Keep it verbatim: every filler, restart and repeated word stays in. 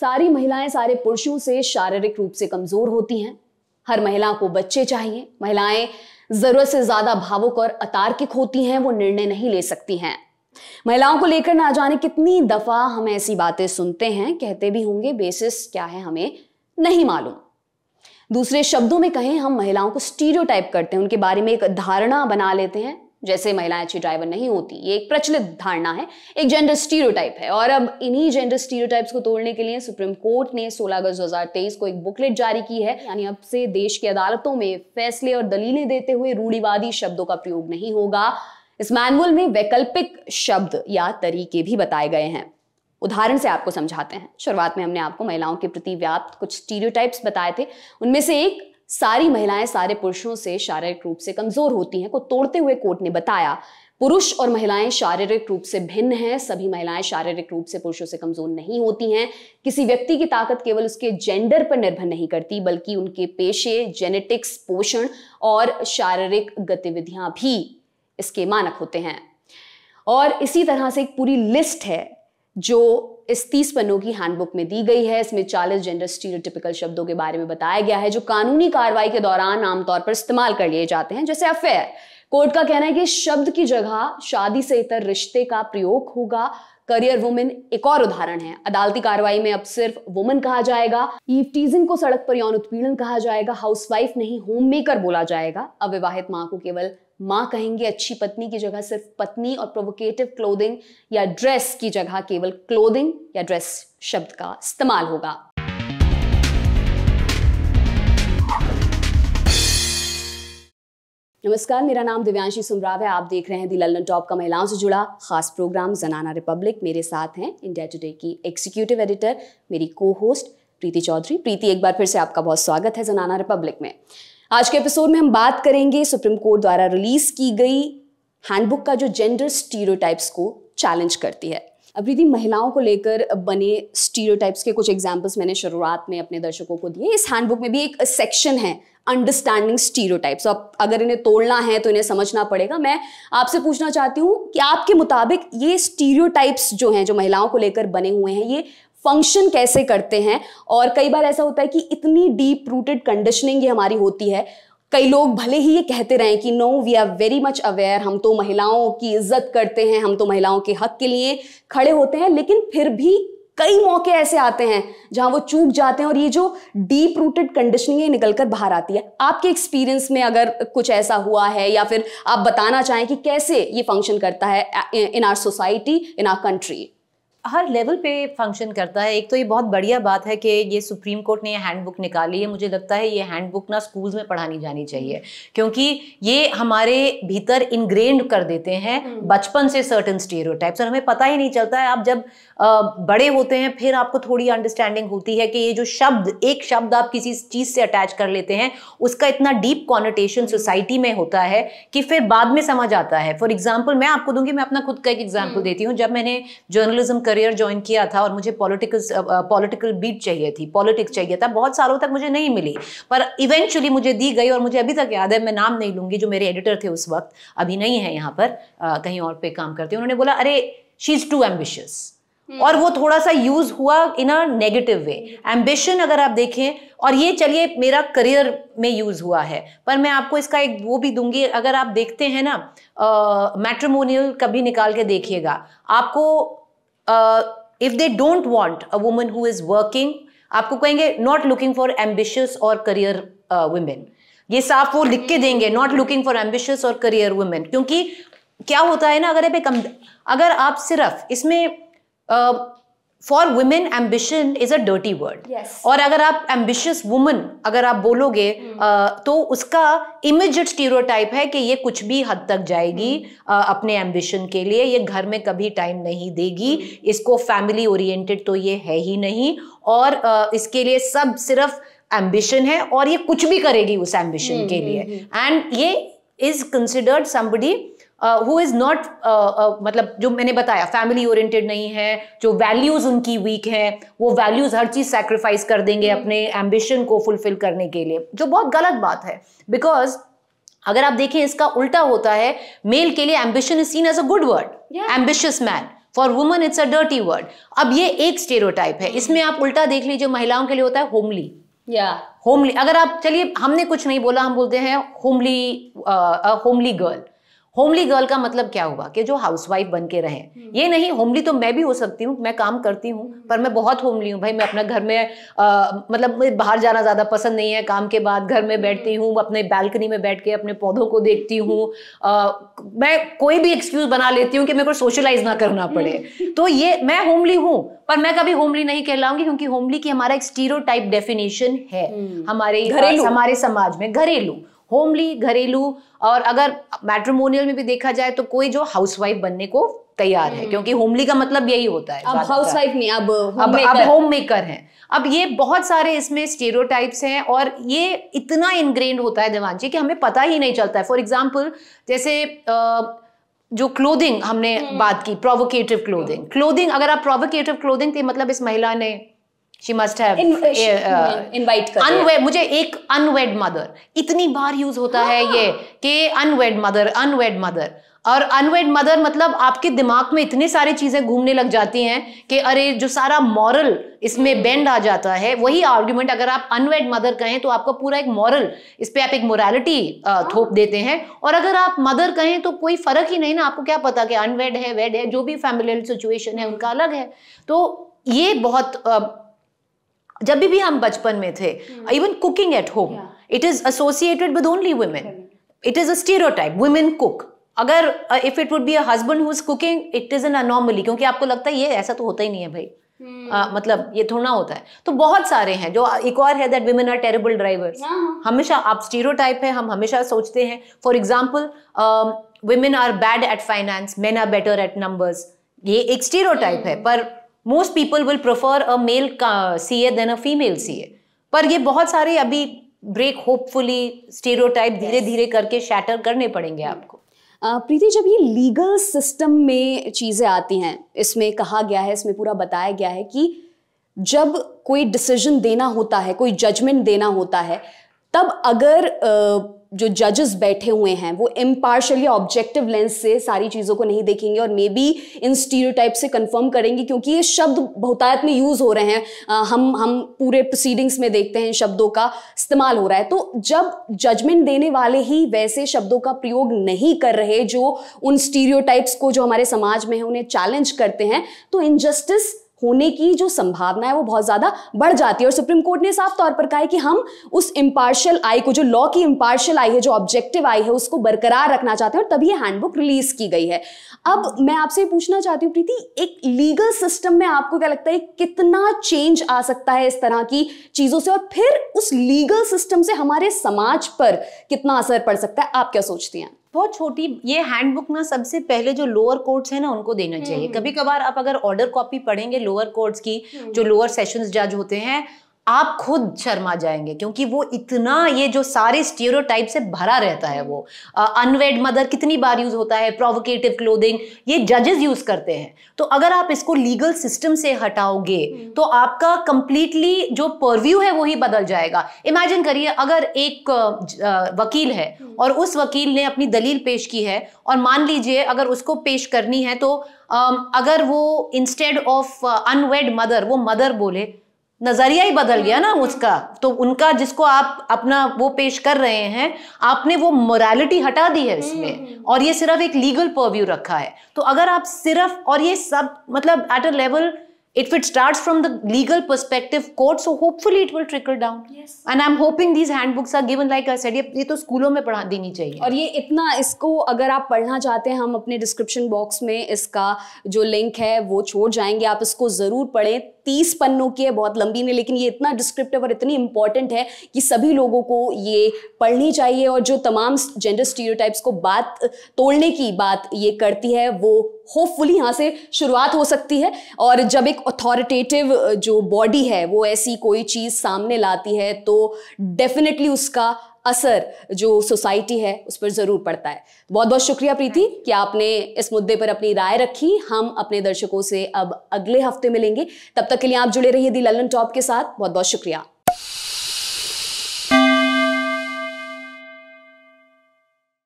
सारी महिलाएं सारे पुरुषों से शारीरिक रूप से कमजोर होती हैं। हर महिला को बच्चे चाहिए। महिलाएं जरूरत से ज्यादा भावुक और अतार्किक होती हैं, वो निर्णय नहीं ले सकती हैं। महिलाओं को लेकर ना जाने कितनी दफा हम ऐसी बातें सुनते हैं, कहते भी होंगे बेसिस क्या है हमें नहीं मालूम। दूसरे शब्दों में कहें, हम महिलाओं को स्टीरियोटाइप करते हैं, उनके बारे में एक धारणा बना लेते हैं, जैसे महिलाएं अच्छी ड्राइवर नहीं होती। ये एक प्रचलित धारणा है, एक जेंडर स्टीरियोटाइप है। और अब इन्हीं जेंडर स्टीरियोटाइप्स को तोड़ने के लिए सुप्रीम कोर्ट ने सोलह अगस्त दो हज़ार तेईस को एक बुकलेट जारी की है। यानी अब से देश की अदालतों में फैसले और दलीलें देते हुए रूढ़िवादी शब्दों का प्रयोग नहीं होगा। इस मैनुअल में वैकल्पिक शब्द या तरीके भी बताए गए हैं। उदाहरण से आपको समझाते हैं। शुरुआत में हमने आपको महिलाओं के प्रति व्याप्त कुछ स्टीरियोटाइप्स बताए थे, उनमें से एक सारी महिलाएं सारे पुरुषों से शारीरिक रूप से कमजोर होती हैं को तोड़ते हुए कोर्ट ने बताया पुरुष और महिलाएं शारीरिक रूप से भिन्न हैं। सभी महिलाएं शारीरिक रूप से पुरुषों से कमजोर नहीं होती हैं। किसी व्यक्ति की ताकत केवल उसके जेंडर पर निर्भर नहीं करती, बल्कि उनके पेशे, जेनेटिक्स, पोषण और शारीरिक गतिविधियां भी इसके मानक होते हैं। और इसी तरह से एक पूरी लिस्ट है जो इस तीस पन्नों की हैंडबुक में दी गई है। इसमें चालीस जेंडर स्टीरियोटिपिकल शब्दों के बारे में बताया गया है, जो कानूनी कार्रवाई के दौरान आमतौर पर इस्तेमाल कर लिए जाते हैं, जैसे अफेयर। कोर्ट का कहना है कि शब्द की जगह शादी से इतर रिश्ते का प्रयोग होगा। करियर वुमेन एक और उदाहरण है। अदालती कार्रवाई में अब सिर्फ वुमेन कहा जाएगा। ईवटीजिंग को सड़क पर यौन उत्पीड़न कहा जाएगा। हाउसवाइफ नहीं होममेकर बोला जाएगा। अविवाहित मां को केवल माँ कहेंगे। अच्छी पत्नी की जगह सिर्फ पत्नी, और प्रोवोकेटिव क्लोथिंग या ड्रेस की जगह केवल क्लोथिंग या ड्रेस शब्द का इस्तेमाल होगा। नमस्कार, मेरा नाम दिव्यांशी सुमराव है। आप देख रहे हैं द ललन टॉप का महिलाओं से जुड़ा खास प्रोग्राम जनाना रिपब्लिक। मेरे साथ हैं इंडिया टुडे की एग्जीक्यूटिव एडिटर, मेरी को होस्ट प्रीति चौधरी। प्रीति, एक बार फिर से आपका बहुत स्वागत है जनाना रिपब्लिक में। आज के एपिसोड में हम बात करेंगे सुप्रीम कोर्ट द्वारा रिलीज की गई हैंडबुक का, जो जेंडर स्टीरियोटाइप्स को चैलेंज करती है। अब प्रीति, महिलाओं को लेकर बने स्टीरियोटाइप्स के कुछ एग्जांपल्स मैंने शुरुआत में अपने दर्शकों को दिए। इस हैंडबुक में भी एक सेक्शन है अंडरस्टैंडिंग स्टीरियोटाइप्स। अब अगर इन्हें तोड़ना है तो इन्हें समझना पड़ेगा। मैं आपसे पूछना चाहती हूँ कि आपके मुताबिक ये स्टीरियोटाइप्स जो हैं, जो महिलाओं को लेकर बने हुए हैं, ये फंक्शन कैसे करते हैं? और कई बार ऐसा होता है कि इतनी डीप रूटेड कंडीशनिंग ये हमारी होती है, कई लोग भले ही ये कहते रहें कि no, we are very much aware, हम तो महिलाओं की इज्जत करते हैं, हम तो महिलाओं के हक के लिए खड़े होते हैं, लेकिन फिर भी कई मौके ऐसे आते हैं जहां वो चूक जाते हैं और ये जो डीप रूटेड कंडीशनिंग है निकलकर बाहर आती है। आपके एक्सपीरियंस में अगर कुछ ऐसा हुआ है, या फिर आप बताना चाहें कि कैसे ये फंक्शन करता है in our society, in our country? हर लेवल पे फंक्शन करता है। एक तो ये बहुत बढ़िया बात है कि ये सुप्रीम कोर्ट ने ये हैंडबुक निकाली है। मुझे लगता है ये हैंडबुक ना स्कूल्स में पढ़ानी जानी चाहिए, क्योंकि ये हमारे भीतर इनग्रेन्ड कर देते हैं बचपन से सर्टेन स्टीरियोटाइप्स, और हमें पता ही नहीं चलता है। आप जब आ, बड़े होते हैं फिर आपको थोड़ी अंडरस्टैंडिंग होती है कि ये जो शब्द, एक शब्द आप किसी चीज़ से अटैच कर लेते हैं, उसका इतना डीप कॉनोटेशन सोसाइटी में होता है कि फिर बाद में समझ आता है। फॉर एग्जाम्पल मैं आपको दूंगी, मैं अपना खुद का एक एग्जाम्पल देती हूँ। जब मैंने जर्नलिज्म करियर ज्वाइन किया था और मुझे पॉलिटिकल पॉलिटिकल बीट चाहिए थी, पॉलिटिक्स चाहिए था, बहुत सालों तक मुझे नहीं मिली, पर इवेंचुअली मुझे दी गई। और मुझे अभी तक याद है, मैं नाम नहीं लूंगी, जो मेरे एडिटर थे उस वक्त, अभी नहीं है यहाँ पर, आ, कहीं और पे काम करते हैं, उन्होंने बोला अरे शी इज टू एम्बिशियस। और वो थोड़ा सा यूज हुआ इन अ नेगेटिव वे, एम्बिशन अगर आप देखें। और ये चलिए मेरा करियर में यूज हुआ है, पर मैं आपको इसका एक वो भी दूंगी। अगर आप देखते हैं ना मैट्रिमोनियल, कभी निकाल के देखिएगा, आपको Uh, if they don't want a woman who is working, आपको कहेंगे not looking for ambitious or career uh, women। ये साफ वो लिख के देंगे, not looking for ambitious or career women। क्योंकि क्या होता है ना, अगर आप कम अगर आप सिर्फ इसमें uh, for women ambition is a dirty word, yes। और अगर आप ambitious woman अगर आप बोलोगे uh, तो उसका इमिजिएट स्टीरियोटाइप है कि ये कुछ भी हद तक जाएगी uh, अपने एम्बिशन के लिए, ये घर में कभी टाइम नहीं देगी, इसको फैमिली ओरिएंटेड तो ये है ही नहीं, और uh, इसके लिए सब सिर्फ एम्बिशन है और ये कुछ भी करेगी उस एम्बिशन के लिए। एंड ये is considered somebody who is not, मतलब जो मैंने बताया फैमिली ओरिएंटेड नहीं है, जो वैल्यूज उनकी वीक है, वो वैल्यूज हर चीज सैक्रिफाइस कर देंगे अपने एम्बिशन को फुलफिल करने के लिए, जो बहुत गलत बात है। बिकॉज अगर आप देखें इसका उल्टा होता है, मेल के लिए ambition is seen as a good word, ambitious man. For woman it's a dirty word. अब ये एक स्टेरियोटाइप है, इसमें आप उल्टा देख लीजिए, महिलाओं के लिए होता है होमली। या yeah. होमली, अगर आप, चलिए हमने कुछ नहीं बोला, हम बोलते हैं homely, homely girl. Homely girl का मतलब क्या हुआ कि जो हाउसवाइफ बन के रहे। hmm. ये नहीं, होमली तो मैं भी हो सकती हूँ, मैं काम करती हूँ, hmm. पर मैं बहुत होमली हूँ भाई। मैं अपना घर में आ, मतलब बाहर जाना ज़्यादा पसंद नहीं है, काम के बाद घर में बैठती हूँ, अपने बैल्कनी में बैठ के अपने पौधों को देखती हूँ। मैं कोई भी एक्सक्यूज बना लेती हूँ कि मेरे को सोशलाइज ना करना पड़े। hmm. तो ये मैं होमली हूँ, पर मैं कभी होमली नहीं कहलाऊंगी, क्योंकि होमली की हमारा एक स्टीरियोटाइप डेफिनेशन है hmm. हमारे हमारे समाज में, घरेलू होमली, घरेलू। और अगर मैट्रिमोनियल में भी देखा जाए तो कोई जो हाउसवाइफ बनने को तैयार है, क्योंकि होमली का मतलब यही होता है, अब हाउसवाइफ नहीं, अब अब अब होममेकर हैं। अब ये बहुत सारे इसमें स्टेरियोटाइप्स हैं और ये इतना इनग्रेन्ड होता है दिव्यांशी कि हमें पता ही नहीं चलता है। फॉर एग्जाम्पल जैसे आ, जो क्लोदिंग हमने बात की, प्रोवोकेटिव क्लोदिंग। क्लोदिंग अगर आप प्रोवोकेटिव क्लोदिंग थी, मतलब इस महिला ने She must have In, uh, she, uh, invite कर unwed, मुझे एक अनवेड मदर इतनी बार यूज होता हाँ। है ये कि अनवेड मदर, अनवेड मदर। और अनवेड मदर मतलब आपके दिमाग में इतने सारे चीजें घूमने लग जाती हैं कि अरे जो सारा मॉरल इसमें बेंड आ जाता है। वही आर्ग्यूमेंट अगर आप अनवेड मदर कहें तो आपका पूरा एक मॉरल, इस पे आप एक मोरालिटी थोप देते हैं। और अगर आप मदर कहें तो कोई फर्क ही नहीं ना, आपको क्या पता कि अनवेड है, वेड है, जो भी फैमिलियल सिचुएशन है उनका अलग है। तो ये बहुत आ, जब भी, भी हम बचपन में थे, even cooking at home, it is associated with only women, it is a stereotype, women cook. अगर if it would be a husband who is cooking, it is an anomaly, क्योंकि आपको लगता है ये ऐसा तो होता ही नहीं है भाई। Hmm. आ, मतलब ये थोड़ा होता है। तो बहुत सारे हैं। जो एक और है that women are terrible drivers. हमेशा आप स्टीरियोटाइप है, हम हमेशा सोचते हैं। For example women are bad at finance, men are better at numbers. ये एक स्टीरियोटाइप है, पर Most people will prefer a male C A than a female C A. पर ये बहुत सारे अभी ब्रेक होपफुली स्टीरियोटाइप धीरे धीरे करके शैटर करने पड़ेंगे आपको। प्रीति, जब ये लीगल सिस्टम में चीज़ें आती हैं, इसमें कहा गया है, इसमें पूरा बताया गया है कि जब कोई डिसीजन देना होता है, कोई जजमेंट देना होता है, तब अगर जो जजेस बैठे हुए हैं वो इम्पार्शल या ऑब्जेक्टिव लेंस से सारी चीज़ों को नहीं देखेंगे और मे बी इन स्टीरियोटाइप से कंफर्म करेंगे, क्योंकि ये शब्द बहुतायत में यूज़ हो रहे हैं। आ, हम हम पूरे प्रोसीडिंग्स में देखते हैं इन शब्दों का इस्तेमाल हो रहा है। तो जब जजमेंट देने वाले ही वैसे शब्दों का प्रयोग नहीं कर रहे जो उन स्टीरियोटाइप्स को जो हमारे समाज में है उन्हें चैलेंज करते हैं, तो इनजस्टिस होने की जो संभावना है वो बहुत ज़्यादा बढ़ जाती है। और सुप्रीम कोर्ट ने साफ तौर पर कहा है कि हम उस इम्पार्शियल आई को, जो लॉ की इम्पार्शियल आई है, जो ऑब्जेक्टिव आई है, उसको बरकरार रखना चाहते हैं और तभी ये हैंडबुक रिलीज की गई है। अब मैं आपसे पूछना चाहती हूँ प्रीति, एक लीगल सिस्टम में आपको क्या लगता है कितना चेंज आ सकता है इस तरह की चीज़ों से, और फिर उस लीगल सिस्टम से हमारे समाज पर कितना असर पड़ सकता है? आप क्या सोचती हैं? बहुत छोटी ये हैंडबुक ना सबसे पहले जो लोअर कोर्ट्स है ना उनको देना चाहिए। कभी कभार आप अगर ऑर्डर कॉपी पढ़ेंगे लोअर कोर्ट्स की, जो लोअर सेशंस जज होते हैं, आप खुद शर्मा जाएंगे, क्योंकि वो इतना ये जो सारे स्टीरियोटाइप से भरा रहता है। वो अनवेड मदर कितनी बार यूज होता है, प्रोवोकेटिव क्लोथिंग ये जजेस यूज करते हैं। तो अगर आप इसको लीगल सिस्टम से हटाओगे तो आपका कंप्लीटली जो परव्यू है वो ही बदल जाएगा। इमेजिन करिए अगर एक वकील है और उस वकील ने अपनी दलील पेश की है, और मान लीजिए अगर उसको पेश करनी है तो अगर वो इंस्टेड ऑफ अनवेड मदर वो मदर बोले, नजरिया ही बदल गया ना उसका। तो उनका जिसको आप अपना वो पेश कर रहे हैं, आपने वो मोरालिटी हटा दी है इसमें, और ये सिर्फ एक लीगल परव्यू रखा है। तो अगर आप सिर्फ, और ये सब मतलब at a level, if it starts from the legal perspective court, so hopefully it will trickle down. Yes. And I'm hoping these handbooks are given, like I said, ये ये तो स्कूलों में पढ़ा देनी चाहिए। और ये इतना, इसको अगर आप पढ़ना चाहते हैं, हम अपने डिस्क्रिप्शन बॉक्स में इसका जो लिंक है वो छोड़ जाएंगे, आप इसको ज़रूर पढ़ें। तीस पन्नों की है, बहुत लंबी नहीं, लेकिन ये इतना डिस्क्रिप्टिव और इतनी इम्पॉर्टेंट है कि सभी लोगों को ये पढ़नी चाहिए। और जो तमाम जेंडर स्टीरियोटाइप्स को बात तोड़ने की बात ये करती है, वो होपफुली यहाँ से शुरुआत हो सकती है। और जब एक अथॉरिटेटिव जो बॉडी है वो ऐसी कोई चीज़ सामने लाती है तो डेफिनेटली उसका असर जो सोसाइटी है उस पर ज़रूर पड़ता है। बहुत बहुत शुक्रिया प्रीति कि आपने इस मुद्दे पर अपनी राय रखी। हम अपने दर्शकों से अब अगले हफ्ते मिलेंगे, तब तक के लिए आप जुड़े रहिए द ललन टॉप के साथ। बहुत बहुत शुक्रिया।